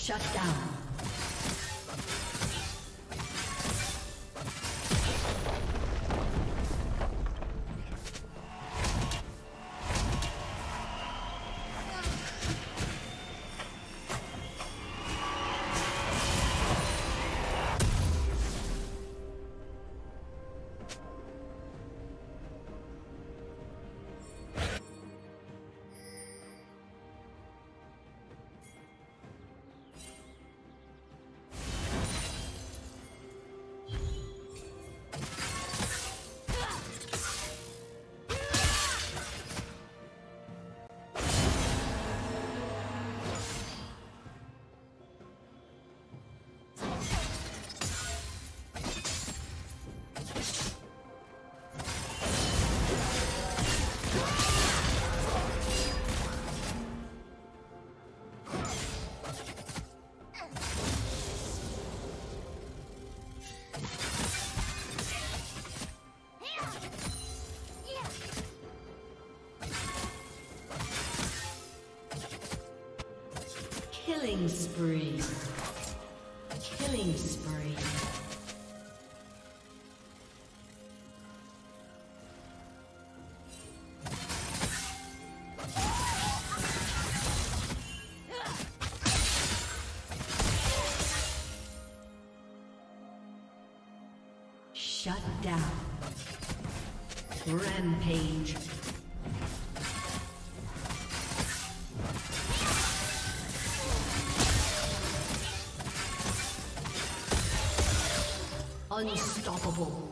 Shut down. Killing spree. Killing spree. Shut down. Rampage. Unstoppable.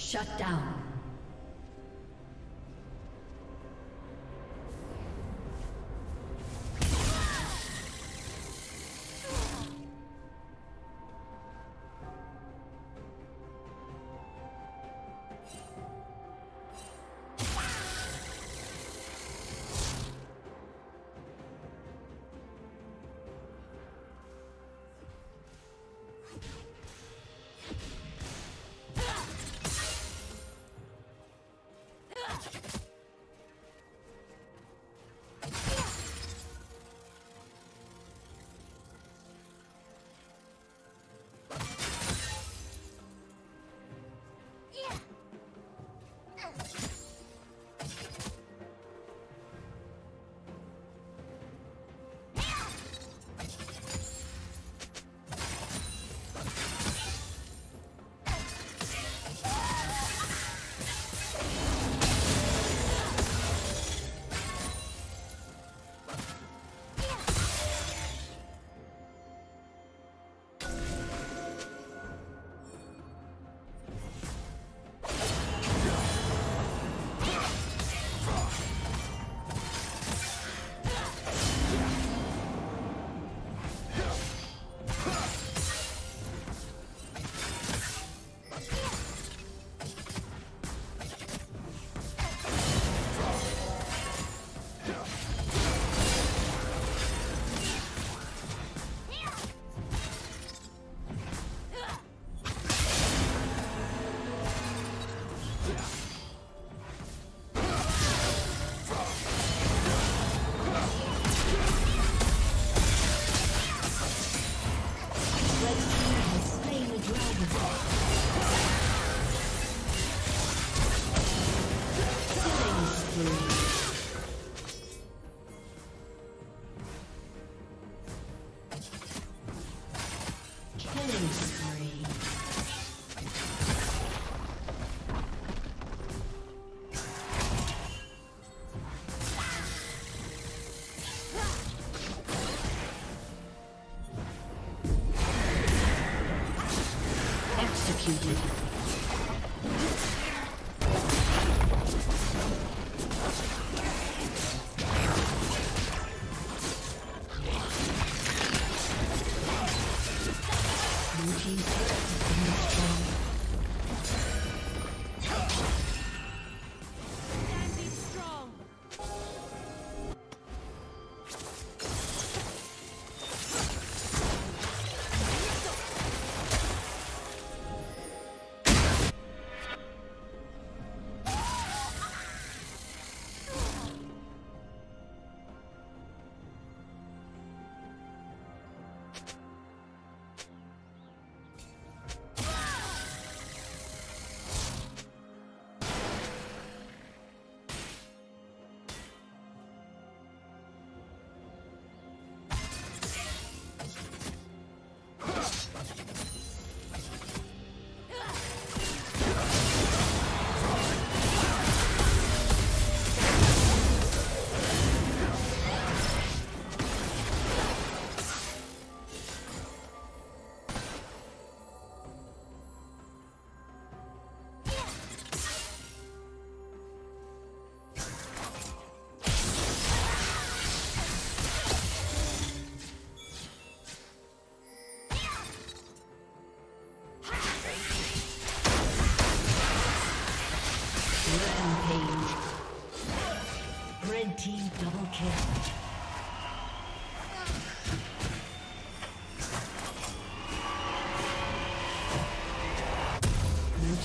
Shut down. Executed.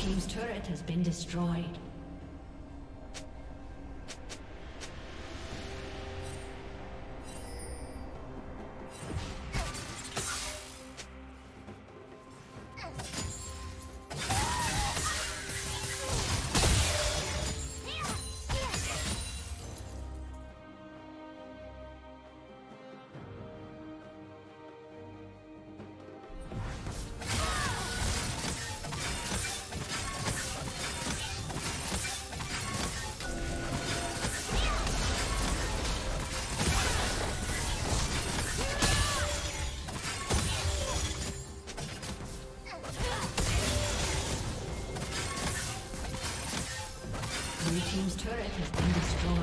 team's turret has been destroyed. Your team's turret has been destroyed.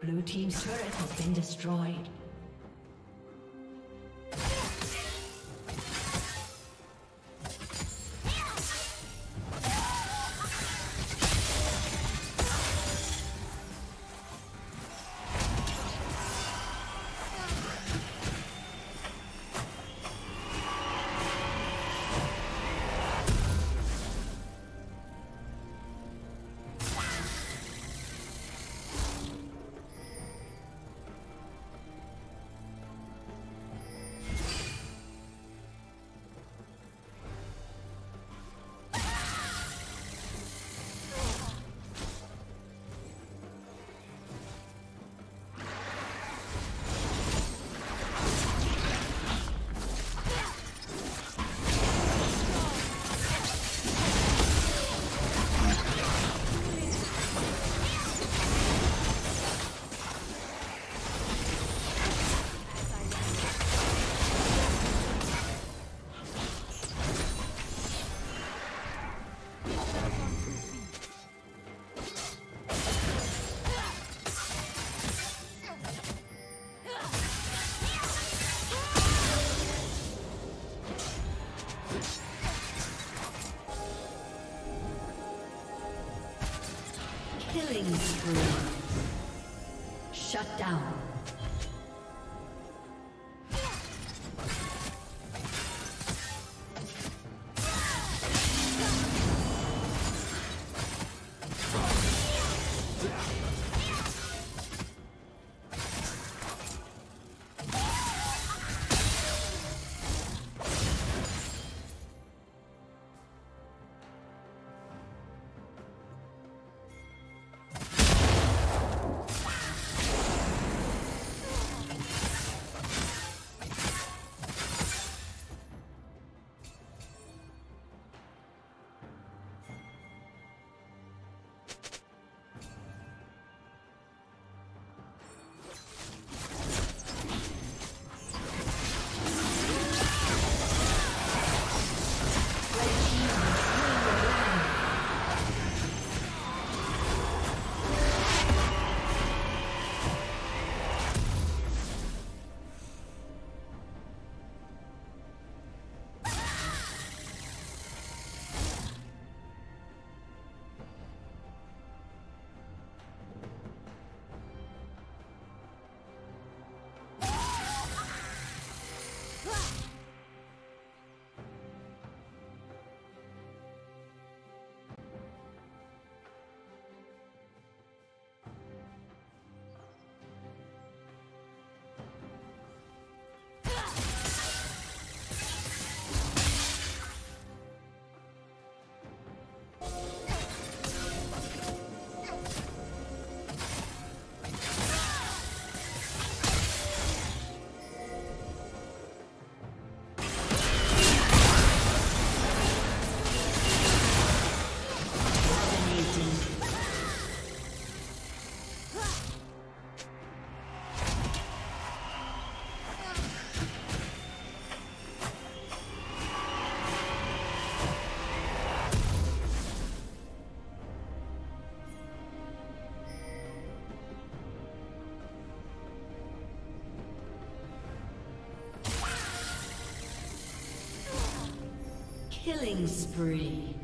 Blue team's turret has been destroyed. Killing spree. Shut down. Killing spree.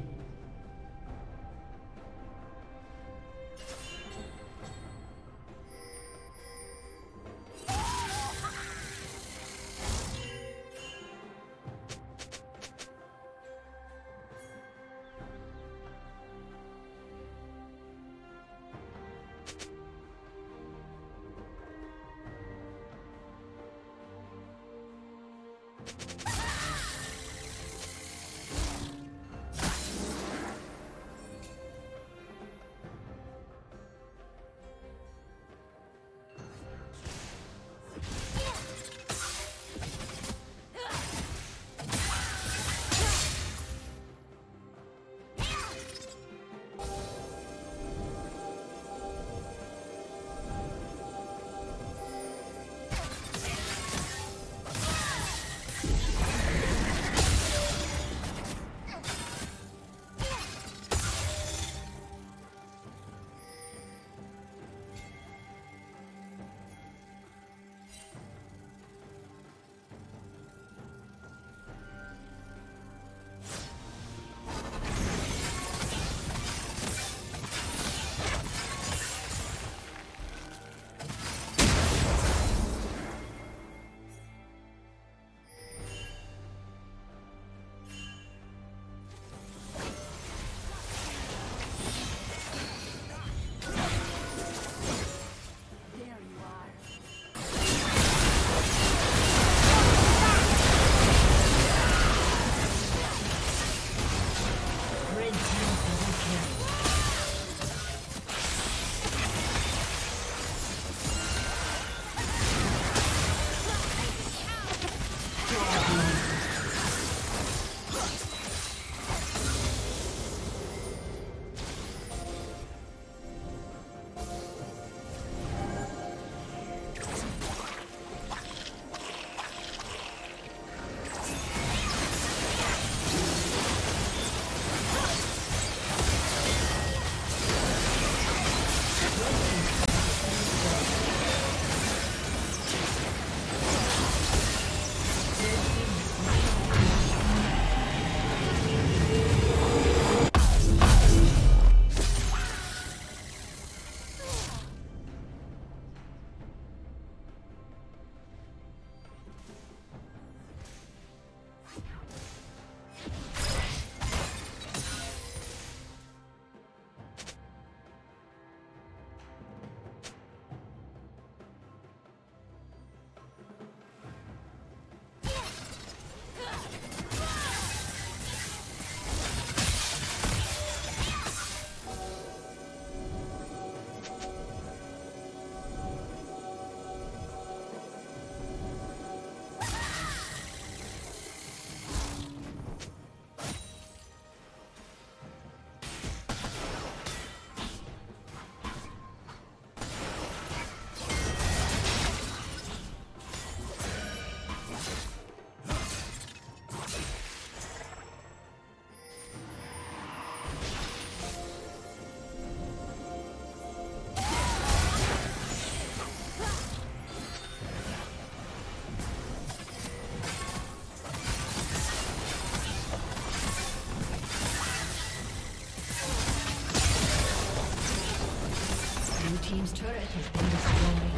Team's turret has been destroyed.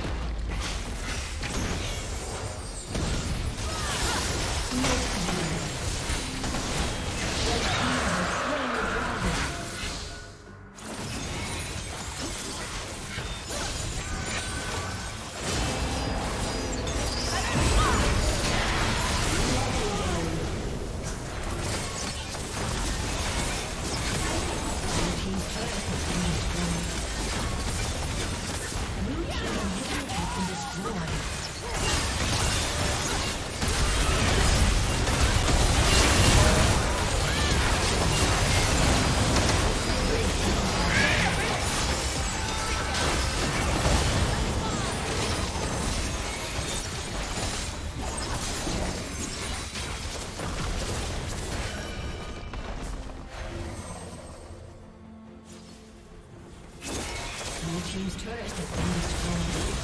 Team's turret has been destroyed.